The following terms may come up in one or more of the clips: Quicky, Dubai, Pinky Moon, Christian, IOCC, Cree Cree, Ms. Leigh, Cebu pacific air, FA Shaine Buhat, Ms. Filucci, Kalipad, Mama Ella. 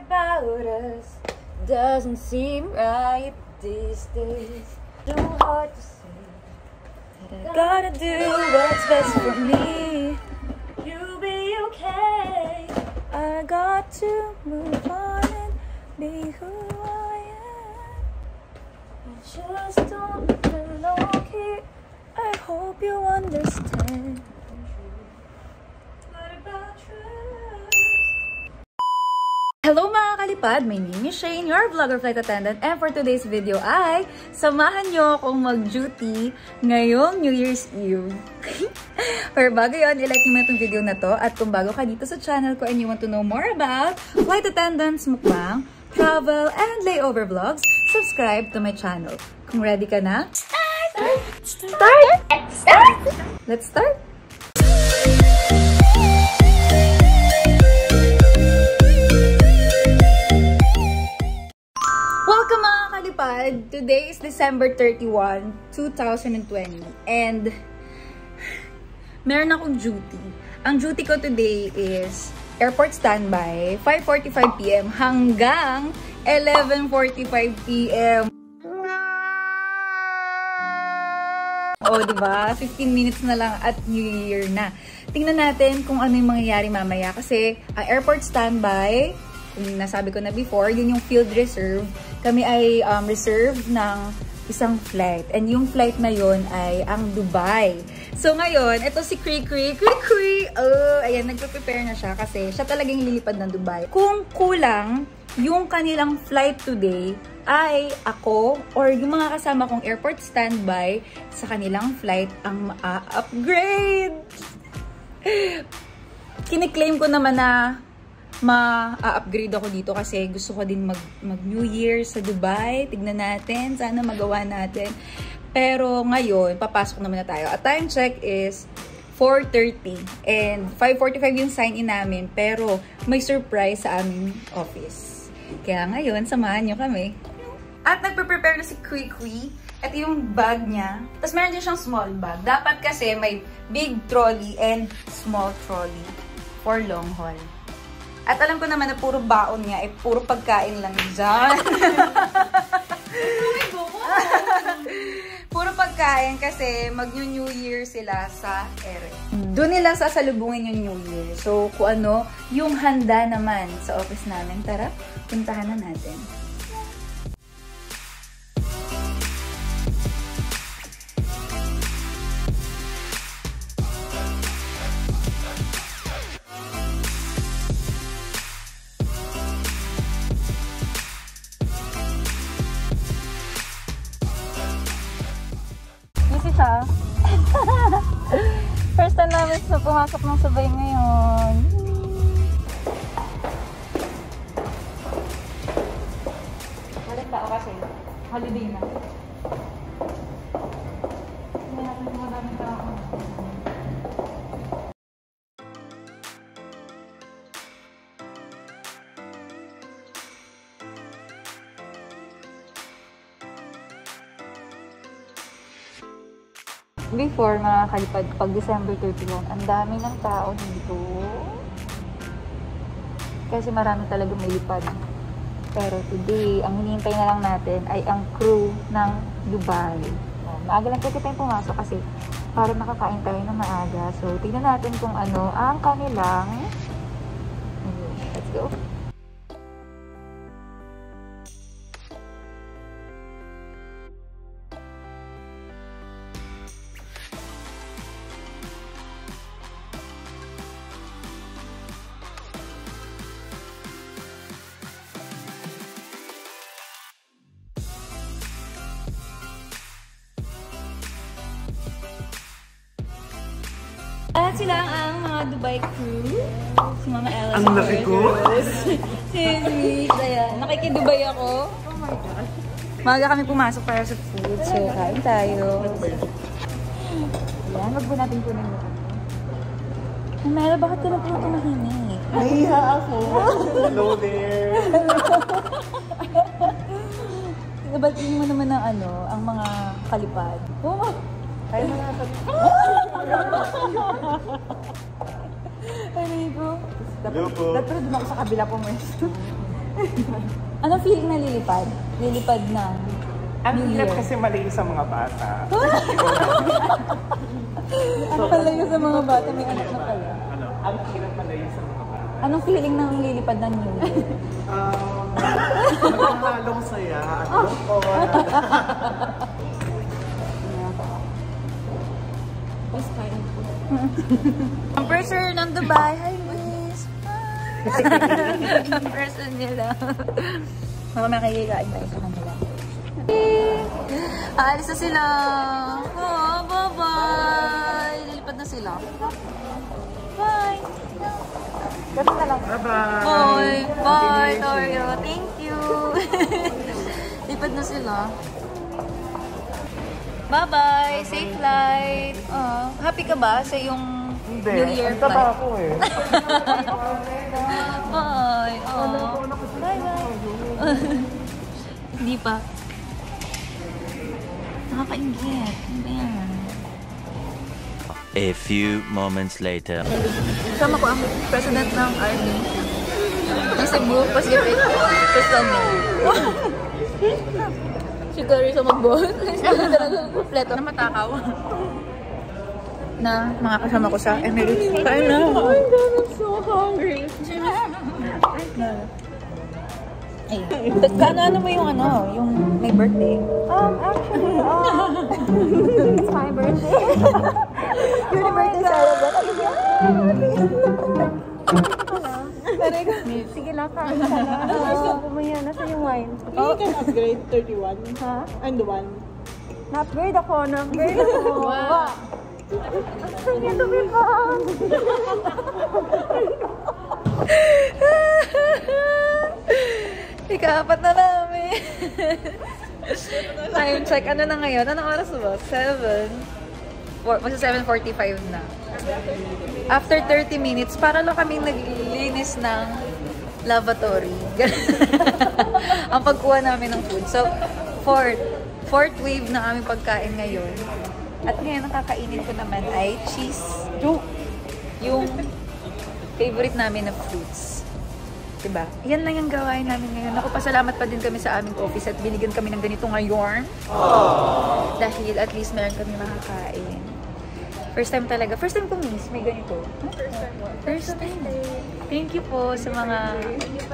about us doesn't seem right these days. Too hard to say, but I gotta do what's best for me. You'll be okay. I got to move on and be who I am. I just don't belong here. I hope you understand. Hello mga Kalipad! My name is Shane, your vlogger flight attendant, and for today's video ay samahan nyo akong mag-duty ngayong New Year's Eve. Pero bago yun, ilike nyo itong video na to, at kung bago ka dito sa channel ko and you want to know more about flight attendants, mukbang, travel, and layover vlogs, subscribe to my channel. Kung ready ka na, start! Let's start! Today is December 31, 2020 and meron akong duty. Ang duty ko today is airport standby 5:45 p.m. hanggang 11:45 p.m. O diba? 15 minutes na lang at New Year na. Tingnan natin kung ano yung mangyayari mamaya kasi ang airport standby, kung nasabi ko na before, yun yung field reserve. Kami ay reserve ng isang flight. And yung flight na yon ay ang Dubai. So ngayon, ito si Cree Cree. Cree Cree! Oh, ayan, nagpe-prepare na siya kasi siya talagang lilipad ng Dubai. Kung kulang yung kanilang flight today, ay ako or yung mga kasama kong airport standby sa kanilang flight ang ma-upgrade. Kiniklaim ko naman na ma-upgrade ako dito kasi gusto ko din mag-New Year sa Dubai. Tignan natin. Sana magawa natin. Pero ngayon, papasok naman na tayo. At time check is 4:30. And 5:45 yung sign-in namin. Pero may surprise sa aming office. Kaya ngayon, samahan nyo kami. At nagpe-prepare na si Quicky. At yung bag niya. Tapos meron din siyang small bag. Dapat kasi may big trolley and small trolley for long haul. At alam ko naman na puro baon niya, eh puro pagkain lang dyan. Puro pagkain kasi mag-New Year sila sa ere. Doon nila sasalubungin yung New Year. So, kung ano, yung handa naman sa office namin. Tara, puntahan na natin. First time namin na pumasok ng sabay ngayon. Walang tao kasi. Holiday na. Before, mga Kalipad, pag December 31, ang dami ng tao dito. Kasi marami talaga may lipad. Pero today, ang hinihintay na lang natin ay ang crew ng Dubai. Maaga lang kasi tayong pumasok kasi para makakain tayo ng maaga. So, tignan natin kung ano ang kanilang. Let's go. At sila ang mga Dubai crew. Si Mama Ella. Ang laki ko? Si Ms. Leigh. Nakiki-Dubai ako. Oh my God. Maaga kami pumasok para sa food. So, kain tayo. Ayan, wag po natin kunin mo. Mama Ella, bakit ka na po tumahinig? Nahiha ako. Hello there. Nabatiin mo naman ang ano, ang mga Kalipad. Oh, ay, mga Amigo. Dapat dumaan sa kabila po, Mers. Ano feeling na lilipad? Lilipad na. Ang hirap kasi malayo sa mga bata. Ano malayo sa mga bata? May anak na pala. Ano? Ang hirap malayo sa mga bata. Anong feeling ng lilipad na New Year? Magkakalong saya. Ano po? First time po. Ang person ng Dubai. Hi, Miss! Ang person nila. Makamang kagigain tayo sa kanila. Aalis na sila! Oh, bye-bye! Lilipad na sila. Bye! Bye-bye! Bye! Bye, Torio! Thank you! Lilipad na sila. Bye-bye! Safe flight! Happy ka ba sa yung New Year flight? Hindi. Ang taba ako eh. Bye! Bye-bye! Hindi pa. Nakakaingit. A few moments later. Kasama ko ang president ng army. Ng Cebu, Pacific, Islamic. Sigurado sa mag-boss. Talagang kompleto. Namatakaw. Na mga kasama ko sa Emirates. I know. Oh my God, I'm so hungry. Ano mo yung ano, yung may birthday? Actually, it's my birthday. Your birthday celebrate? Yes! Sige lang, kain ka na. Bumaya, nasa yung wine. You can upgrade 31. Ha? I'm the one. Na-upgrade ako, na-upgrade ako. Wow! Ang sanya lumipang! Ika-apat na namin. Time check. Ano na ngayon? Anong oras ba? 7. Magsa 7:45 na. After 30 minutes, para lang kaming naglilinis ng lavatory. Ang pagkuha namin ng food. So, fourth wave na aming pagkain ngayon. At ngayon, nakakainin ko naman ay cheese. Yung favorite namin na fruits. Diba? Yan lang yung gawain namin ngayon. Naku, pasalamat pa din kami sa aming office at binigyan kami ng ganito ngayon. Aww. Dahil at least meron kami makakain. First time talaga. First time ko, Miss, may ganito. Huh? First time. Thank you po sa mga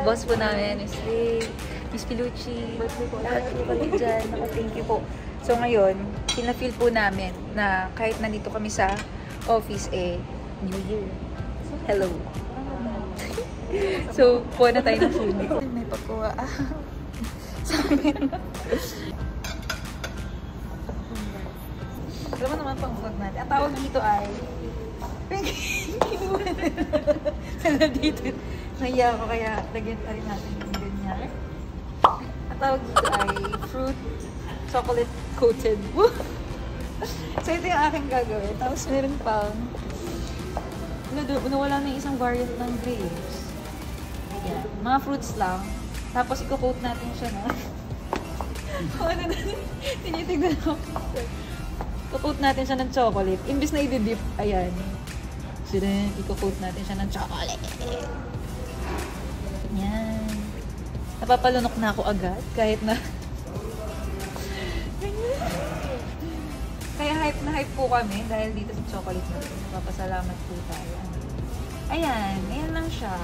boss po namin. Ms. Leigh, Ms. Filucci, lahat po kami dyan. Naku, thank you po. So ngayon, pinafeel po namin na kahit nandito kami sa office, eh, New Year. Hello. So, kuha na tayo ng food. May pagkuha. Alam mo naman pang food natin. Ang tawag dito ay... Pinky Moon. Sana dito. Naya ako kaya lagyan tayo natin yung ganyan. Ang tawag dito ay fruit chocolate coated. So, ito yung aking gagawin. Tapos meron pang... Nawala na yung isang variant ng grapes. Ayan. Mga fruits lang. Tapos i-coat natin siya na. O ano na. Tinitignan ako. I-coat natin siya ng chocolate. Imbis na i-dip. Ayan. So then, i-coat natin siya ng chocolate. Ayan. Napapalunok na ako agad. Kahit na... Kaya hype na hype po kami dahil dito sa chocolate natin. Napapasalamat po tayo. Ayan. Ayan lang siya.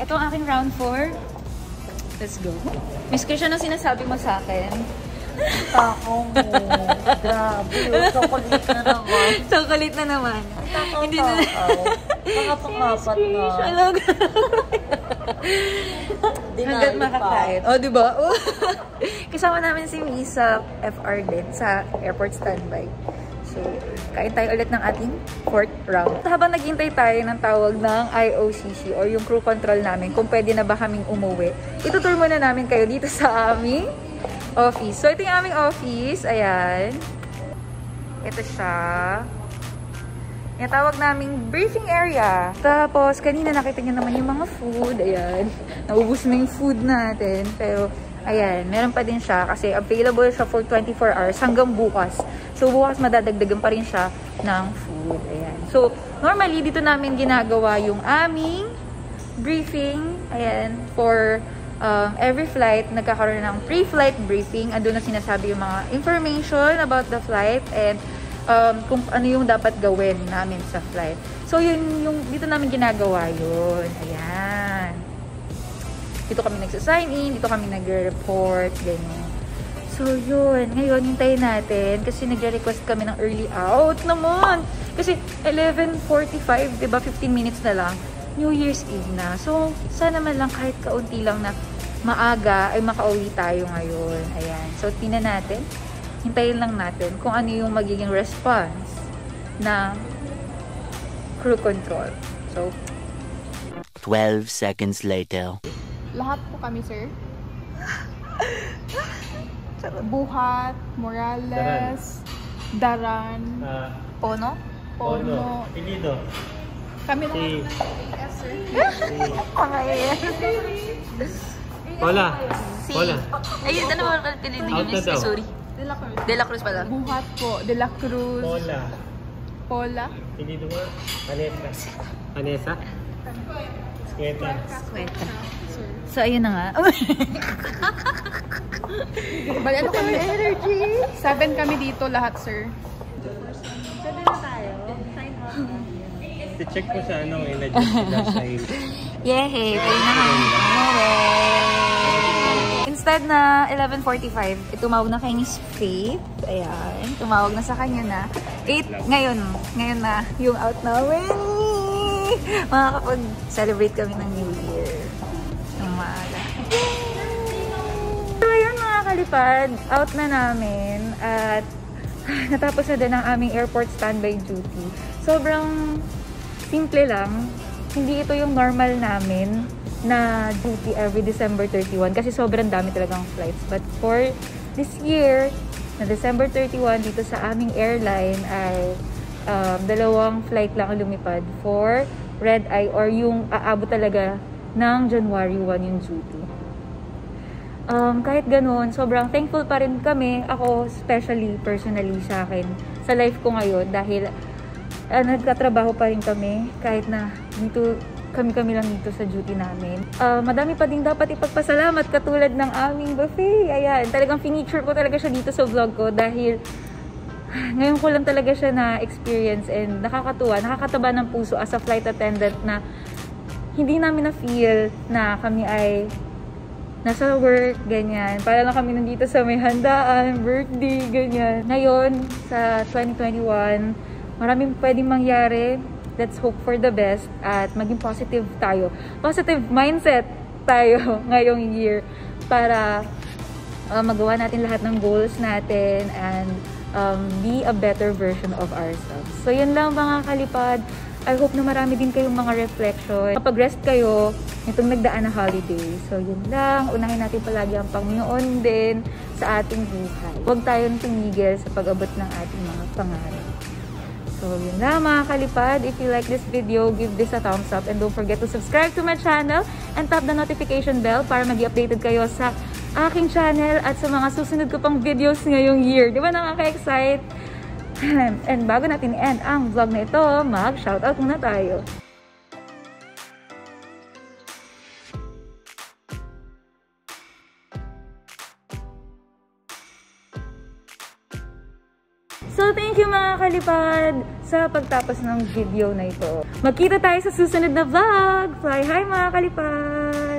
Ito ang aking round 4. Let's go. Miss Christian, ang sinasabi mo sa akin? Takong mo. Grabe. Chocolate na naman. Chocolate na naman. Takong takaw. Mga pangapat na. Alam ka. Hanggat makakait. O, diba? Kasama namin si Misa FR din sa airport standby. So, kain tayo ulit ng ating 4th round. Habang naghintay tayo ng tawag ng IOCC or yung crew control namin kung pwede na ba kaming umuwi, itutur muna namin kayo dito sa aming office. So, ito yung aming office. Ayan. Ito siya. Natawag naming briefing area. Tapos, kanina nakita nyo naman yung mga food. Ayan. Naubos na yung food natin. Pero, ayan. Meron pa din siya. Kasi available siya for 24 hours hanggang bukas. So, bukas madadagdagan pa rin siya ng food. Ayan. So, normally, dito namin ginagawa yung aming briefing. Ayan, for every flight, nagkakaroon ng pre-flight briefing. Andun na sinasabi yung mga information about the flight and kung ano yung dapat gawin namin sa flight. So, yun, yung dito namin ginagawa yun. Ayan. Dito kami nagsasign in, dito kami nagre-report, ganyan. So, yun. Ngayon, hintayin natin kasi nagre-request kami ng early out naman. Kasi 11:45, diba, 15 minutes na lang. New Year's Eve na. So, sana man lang kahit kaunti lang na maaga ay makauwi tayo ngayon. Ayan. So, tingnan natin. Hintayin lang natin kung ano yung magiging response ng crew control. So, 12 seconds later. Lahat po kami, sir. Buhat, Morales, Daran, Pono. Ilido. Kami lang ang AS, sir. Hola. Ayun, ano ba ang tinitingin niyo? Sorry. De la Cruz pala. Buhat po. De la Cruz. Pola. Ilido mo. Anesa. Squeta. So, ayun na nga. Bale, ano kami? Energy. 7 kami dito lahat, sir. Sabi na tayo. Sign up. I-check ko sa anong in-adjust sila sa iyo. Yehey! Pwede na kami. Instead na 11:45, itumawag na kay Ms. Faith. Ayan. Tumawag na sa kanya na 8. Ngayon na yung out namin. Makakapag-celebrate kami ng New Year. Umaga. So, ayun mga kalipad. Out na namin. At natapos na din ang aming airport standby duty. Sobrang simple lang. Hindi ito yung normal namin na duty every December 31 kasi sobrang dami talagang flights. But for this year, na December 31 dito sa aming airline ay 2 flight lang lumipad for red eye or yung aabot talaga ng January 1 yung duty. Kahit ganun, sobrang thankful pa rin kami, ako especially personally sa akin, sa life ko ngayon dahil nagkatrabaho pa rin kami kahit na dito, kami lang dito sa duty namin. Madami pa din dapat ipagpasalamat katulad ng aming buffet. Ayan, talagang finiture ko talaga siya dito sa vlog ko dahil ngayon ko lang talaga siya na-experience and nakakatuwa, nakakataba ng puso as a flight attendant na hindi namin na-feel na kami ay nasa work, ganyan. Para lang kami nandito sa may handaan, birthday, ganyan. Ngayon, sa 2021, maraming pwedeng mangyari. Let's hope for the best at maging positive tayo. Positive mindset tayo ngayong year para magawa natin lahat ng goals natin and be a better version of ourselves. So yun lang mga kalipad. I hope na marami din kayong mga reflection. Kapag-rest kayo nitong nagdaan na holiday. So yun lang. Unahin natin palagi ang Panginoon din sa ating buhay. Huwag tayong tumigil sa pag-abot ng ating mga pangarap. So yun na mga kalipad, if you like this video, give this a thumbs up and don't forget to subscribe to my channel and tap the notification bell para maging updated kayo sa aking channel at sa mga susunod ko pang videos ngayong year. Di ba nakaka-excite? And bago natin i-end ang vlog na ito, mag-shoutout muna tayo. So, thank you mga kalipad sa pagtapos ng video na ito. Magkita tayo sa susunod na vlog! Fly high mga kalipad!